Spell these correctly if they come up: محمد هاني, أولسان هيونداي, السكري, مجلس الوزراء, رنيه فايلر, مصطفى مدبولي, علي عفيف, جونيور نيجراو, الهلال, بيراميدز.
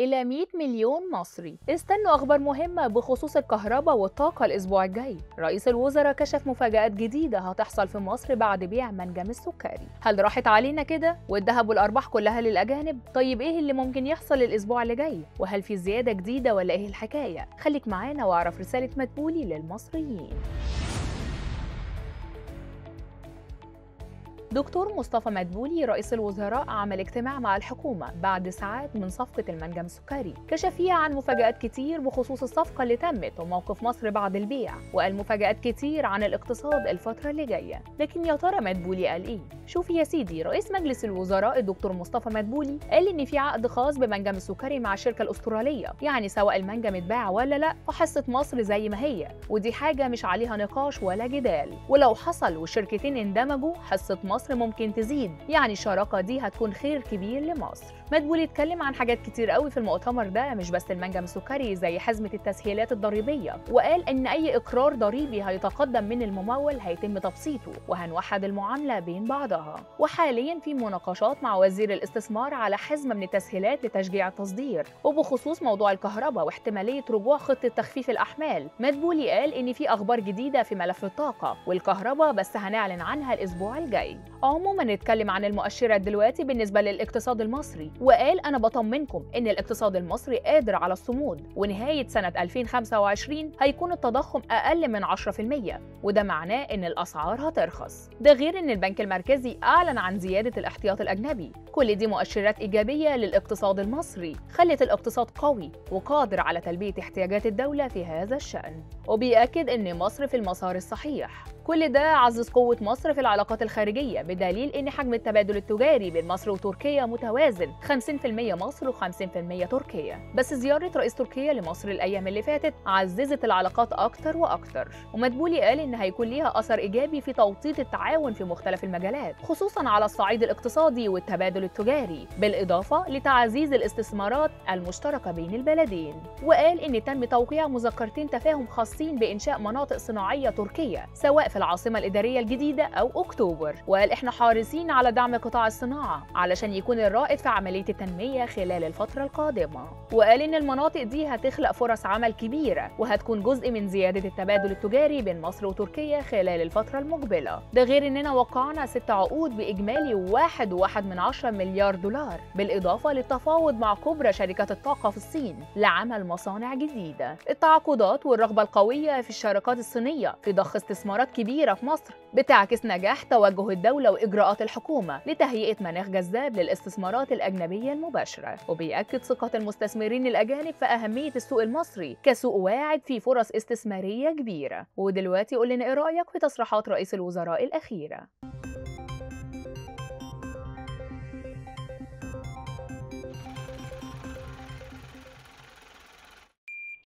إلى 100 مليون مصري. استنوا أخبار مهمة بخصوص الكهرباء والطاقة الأسبوع الجاي. رئيس الوزراء كشف مفاجآت جديدة هتحصل في مصر بعد بيع منجم السكري. هل راحت علينا كده؟ والذهب والأرباح كلها للأجانب؟ طيب إيه اللي ممكن يحصل الأسبوع اللي جاي؟ وهل في زيادة جديدة ولا إيه الحكاية؟ خليك معانا وأعرف رسالة مدبولي للمصريين. دكتور مصطفى مدبولي رئيس الوزراء عمل اجتماع مع الحكومة بعد ساعات من صفقة المنجم السكري، كشف فيها عن مفاجآت كتير بخصوص الصفقة اللي تمت وموقف مصر بعد البيع، وقال مفاجآت كتير عن الاقتصاد الفترة اللي جاية. لكن يا ترى مدبولي قال إيه؟ شوف يا سيدي، رئيس مجلس الوزراء الدكتور مصطفى مدبولي قال إن في عقد خاص بمنجم السكري مع الشركة الأسترالية، يعني سواء المنجم اتباع ولا لأ فحصة مصر زي ما هي، ودي حاجة مش عليها نقاش ولا جدال، ولو حصل والشركتين اندمجوا حصة مصر ممكن تزيد، يعني الشراكه دي هتكون خير كبير لمصر. مدبولي اتكلم عن حاجات كتير قوي في المؤتمر ده، مش بس المنجم السكري زي حزمه التسهيلات الضريبيه، وقال ان اي اقرار ضريبي هيتقدم من الممول هيتم تبسيطه وهنوحد المعامله بين بعضها. وحاليا في مناقشات مع وزير الاستثمار على حزمه من التسهيلات لتشجيع التصدير، وبخصوص موضوع الكهرباء واحتماليه رجوع خطه تخفيف الاحمال. مدبولي قال ان في اخبار جديده في ملف الطاقه والكهرباء بس هنعلن عنها الاسبوع الجاي. عموما نتكلم عن المؤشرات دلوقتي بالنسبة للاقتصاد المصري، وقال أنا بطمنكم إن الاقتصاد المصري قادر على الصمود، ونهاية سنة 2025 هيكون التضخم أقل من 10%، وده معناه إن الأسعار هترخص. ده غير إن البنك المركزي أعلن عن زيادة الاحتياط الأجنبي. كل دي مؤشرات إيجابية للاقتصاد المصري خلت الاقتصاد قوي وقادر على تلبية احتياجات الدولة في هذا الشأن، وبيأكد إن مصر في المسار الصحيح. كل ده عزز قوة مصر في العلاقات الخارجية، بدليل إن حجم التبادل التجاري بين مصر وتركيا متوازن 50% مصر و50% تركيا. بس زيارة رئيس تركيا لمصر الأيام اللي فاتت عززت العلاقات أكتر وأكتر، ومدبولي قال إن هيكون ليها أثر إيجابي في توطيد التعاون في مختلف المجالات، خصوصاً على الصعيد الاقتصادي والتبادل التجاري، بالإضافة لتعزيز الاستثمارات المشتركة بين البلدين. وقال إن تم توقيع مذكرتين تفاهم خاصين بإنشاء مناطق صناعية تركية، سواء في العاصمة الإدارية الجديدة أو أكتوبر، وقال إحنا حارسين على دعم قطاع الصناعة علشان يكون الرائد في عملية التنمية خلال الفترة القادمة، وقال إن المناطق دي هتخلق فرص عمل كبيرة وهتكون جزء من زيادة التبادل التجاري بين مصر وتركيا خلال الفترة المقبلة. ده غير إننا وقعنا 6 عقود بإجمالي 1.1 مليار دولار، بالإضافة للتفاوض مع كبرى شركات الطاقة في الصين لعمل مصانع جديدة. التعاقدات والرغبة القوية في الشركات الصينية في ضخ استثمارات كبيرة في مصر بتعكس نجاح توجه الدولة وإجراءات الحكومة لتهيئة مناخ جذاب للاستثمارات الأجنبية المباشرة، وبيأكد ثقة المستثمرين الأجانب في أهمية السوق المصري كسوق واعد في فرص استثمارية كبيرة. ودلوقتي قول لنا إيه رأيك في تصريحات رئيس الوزراء الأخيرة.